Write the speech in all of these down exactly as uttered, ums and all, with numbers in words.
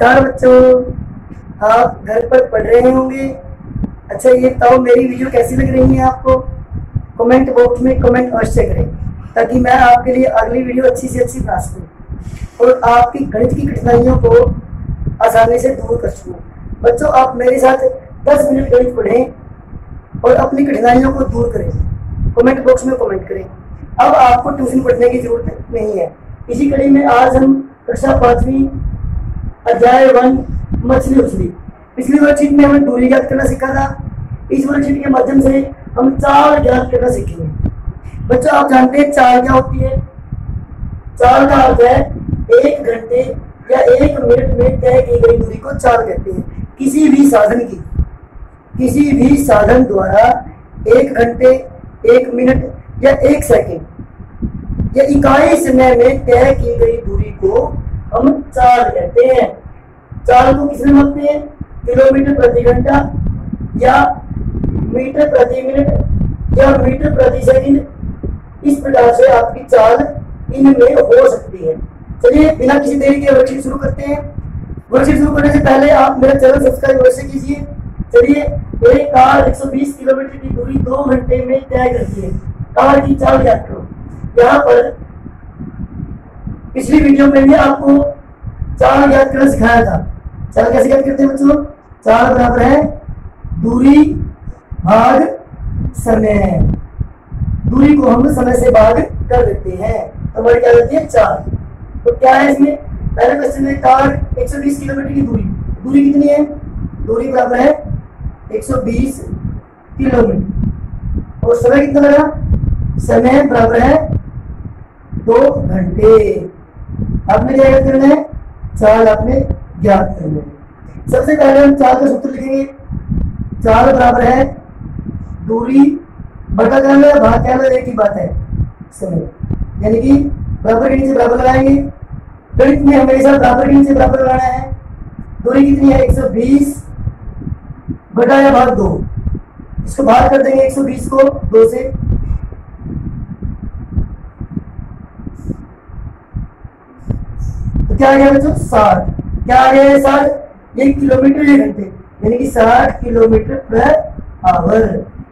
नमस्कार बच्चों, आप घर पर पढ़ रहे होंगे। अच्छा ये बताओ मेरी वीडियो कैसी लग रही है आपको, कमेंट बॉक्स में कमेंट अवश्य करें ताकि मैं आपके लिए अगली वीडियो अच्छी से अच्छी बना सकूँ और आपकी गणित की कठिनाइयों को आसानी से दूर कर सकूँ। बच्चों आप मेरे साथ दस मिनट गणित पढ़ें और अपनी कठिनाइयों को दूर करें, कमेंट बॉक्स में कमेंट करें। अब आपको ट्यूशन पढ़ने की जरूरत नहीं है। इसी कड़ी में आज हम कक्षा पाँचवीं अध्याय वन मछली उछली, पिछली वर्कशीट में हमने डोली ज्ञात करना सीखा था। इस वर्कशीट के माध्यम से हम चाल ज्ञात करना सीखेंगे। बच्चों आप जानते हैं चाल क्या होती है। चाल का अर्थ है एक घंटे या एक मिनट में तय की गई दूरी को चाल कहते हैं। किसी भी साधन की किसी भी साधन द्वारा एक घंटे एक मिनट या एक सेकंड या इकाई समय में तय की गई दूरी को हम चाल कहते हैं। चाल को किसमें मापते हैं? किलोमीटर प्रति घंटा या मीटर प्रति मिनट या मीटर प्रति सेकंड। इस प्रकार से आपकी चाल इनमें हो सकती है। चलिए बिना किसी देरी के वर्कशीट शुरू करते हैं। वर्कशीट शुरू करने से पहले आप मेरा चैनल सब्सक्राइब अवश्य कीजिए। चलिए एक कार एक सौ बीस किलोमीटर की दूरी दो घंटे में तय करती है। कार की चाल ज्ञात करो। यहाँ पर पिछली वीडियो में भी आपको चाल ज्ञात करना सिखाया था। चाल कैसे ज्ञात करते हैं बच्चों? चाल बराबर है दूरी भाग समय। दूरी को हम समय से भाग कर देते हैं तो हमारी क्या होती है चाल। तो क्या है इसमें, पहले क्वेश्चन है कार एक सौ बीस किलोमीटर की दूरी, दूरी कितनी है? दूरी बराबर है एक सौ बीस किलोमीटर और समय कितना लगा? समय बराबर है दो घंटे। आपने क्या ज्ञात करना है? चाल आपने ज्ञात करना है। सबसे पहले हम चाल का सूत्र लिखेंगे। चाल बराबर है दूरी बटा कहना है भाग कहना है, एक ही बात है समय, यानी कि बराबर के नीचे बराबर लगाएंगे। गणित में हमेशा बराबर के नीचे बराबर लगाना है। दूरी कितनी है? एक सौ बीस बटा या भाग दो। इसको भाग कर देंगे एक सौ बीस को दो से। तो क्या आ गया बच्चों? साठ। क्या आ गया? साठ। ये किलोमीटर ये घंटे, यानी कि साठ किलोमीटर प्रति आवर।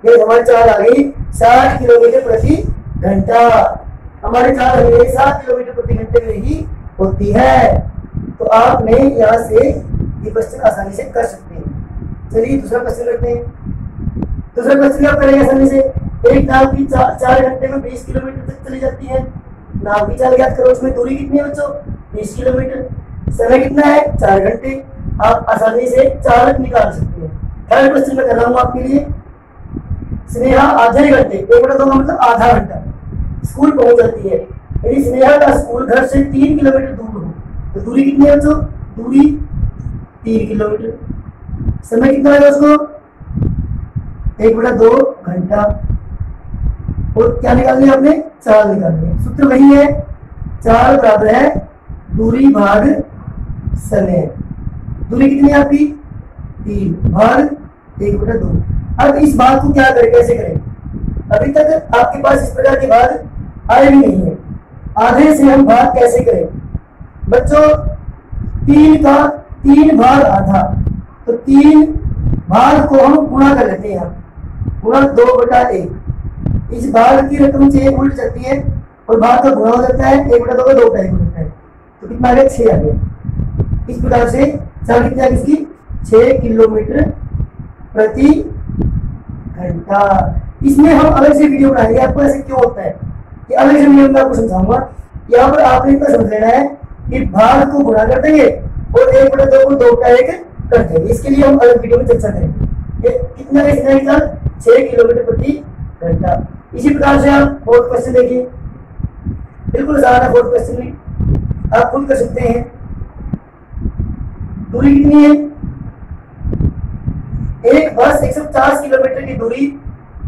ये हमारी चाल आ गई साठ किलोमीटर प्रति घंटा। हमारे चाल हमेशा किलोमीटर प्रति घंटे में ही होती है। तो आपने यहाँ से ये क्वेश्चन आसानी से कर सकते हैं। चलिए दूसरा क्वेश्चन करते हैं। दूसरा क्वेश्चन आप करेंगे आसानी से। एक नाव की चा, चार घंटे में बीस किलोमीटर तक चली जाती है। नाव की चाल ज्ञात करो। उसमें दूरी कितनी है बच्चों? बीस किलोमीटर। समय कितना है? चार घंटे। आप आसानी से चालक निकाल सकते हैं। थर्ड क्वेश्चन मैं कर रहा हूँ आपके लिए। स्नेहा आधे घंटे, एक बटा दो मतलब आधा घंटा स्कूल पहुंच जाती है। यदि स्नेहा का स्कूल घर से तीन किलोमीटर दूर हो तो दूरी कितनी है बच्चों? दूरी तीन किलोमीटर। समय कितना है उसको? एक बटा दो घंटा। और क्या निकालनी है आपने? चाल निकालनी है। सूत्र वही है, चाल बराबर है दूरी भाग समय। दूरी कितनी है आपकी? तीन भाग एक बटा दो। अब इस बात को क्या करें, कैसे करें? अभी तक आपके पास इस प्रकार के भाग आए भी नहीं है। आधे से हम भाग कैसे करें बच्चों? तीन का तीन भाग आधा, तो तीन भाग को हम गुणा कर लेते हैं। गुणा दो बटा एक। इस भाग की रकम से एक उल्ट जाती है और भाग का गुणा हो जाता है। एक बटा दो का दो बटा एक हो जाता है, तो कितना आ गया? छः आ गया। इस प्रकार से चाल कितनी आ गई इसकी? छः किलोमीटर प्रति घंटा। इसमें हम अलग से वीडियो बनाएंगे। आपको ऐसे क्यों होता है कि अलग से वीडियो में आपको समझाऊंगा। यहाँ पर आपने इतना समझ लेना है कि भाग को गुणा कर देंगे और एक बटा दो को दो बटा एक कर देंगे। इसके लिए हम अलग वीडियो में चर्चा करेंगे। कितना है? छह किलोमीटर प्रति घंटा। इसी प्रकार से आप फोर्थ क्वेश्चन देखिए, बिल्कुल सारा फोर्थ क्वेश्चन भी आप खुद कर सकते हैं। दूरी कितनी है? एक बस एक सौ पचास किलोमीटर की दूरी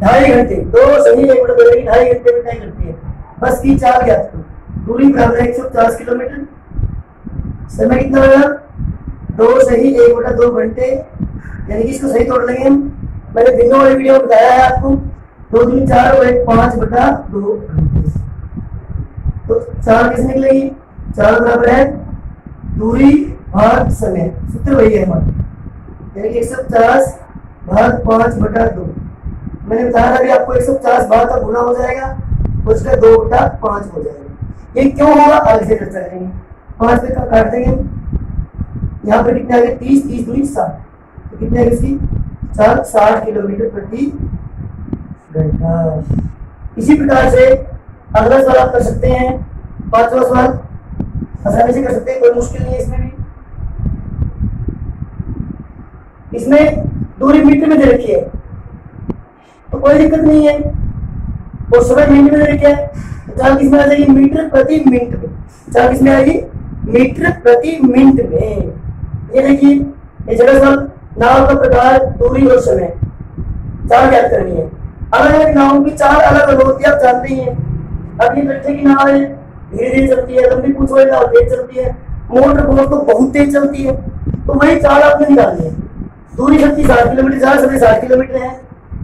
ढाई घंटे, दो सही एक बटा दो की ढाई घंटे में तय करती है। बस की चाल ज्ञात करो। दूरी बराबर है एक सौ पचास किलोमीटर। समय कितना लगा? दो सही एक बटा दो घंटे, यानी कि इसको सही तोड़ लेंगे हम। मैंने दिनों वाली वीडियो में बताया है आपको, दो दिन चार और एक पाँच बटा दो घंटे। तो चाल किसने निकलेगी? चाल बराबर है दूरी भाग समय, सूत्र वही है हमारा, एक सौ पचास भाग पाँच बटा दो। मैंने बताया था आपको एक सौ पचास भाग का गुना हो जाएगा, उसका दो बटा पाँच हो जाएगा। ये क्यों होगा आगे से चर्चा करेंगे। पाँच पे का काट देंगे, यहाँ पर कितना आ गया तीस, तीस दूरी साठ, तो कितने किसी साठ, साठ किलोमीटर प्रति घंटा। इसी प्रकार से अगला सवाल आप कर सकते हैं, पांचवा सवाल आसानी से कर सकते हैं, कोई मुश्किल नहीं है इसमें भी। इसमें दूरी मीटर में दे रखी है तो कोई दिक्कत नहीं है, और समय मिनट में दे रखी है तो चाल किसमें आ जाएगी मीटर प्रति मिनट में, चाल किसमें आएगी मीटर प्रति मिनट में। ये देखिए ये जगह सवाल, नाव का प्रकार दूरी और समय चाल याद करनी है। अलग अलग नावों की चार अलग अलग होती है आप जानते ही हैं। अब ये बच्चे की नाव है धीरे धीरे चलती है, लंबी पूंछ वाली नाव तेज चलती है, मोटर बोट तो बहुत तेज चलती है, तो वही चार आपने निकालनी है। दूरी सबकी सात किलोमीटर, चार सबसे सात किलोमीटर है।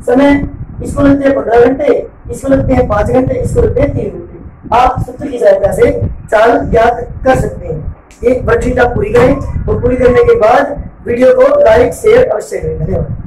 समय इसको लगते हैं पंद्रह घंटे, इसको लगते हैं पाँच घंटे, इसको लगते हैं तीन घंटे। आप सूत्र की सहायता से चाल ज्ञात कर सकते हैं। एक वर्कशीट आप पूरी करें और पूरी करने के बाद वीडियो को लाइक शेयर अवश्य करें। धन्यवाद।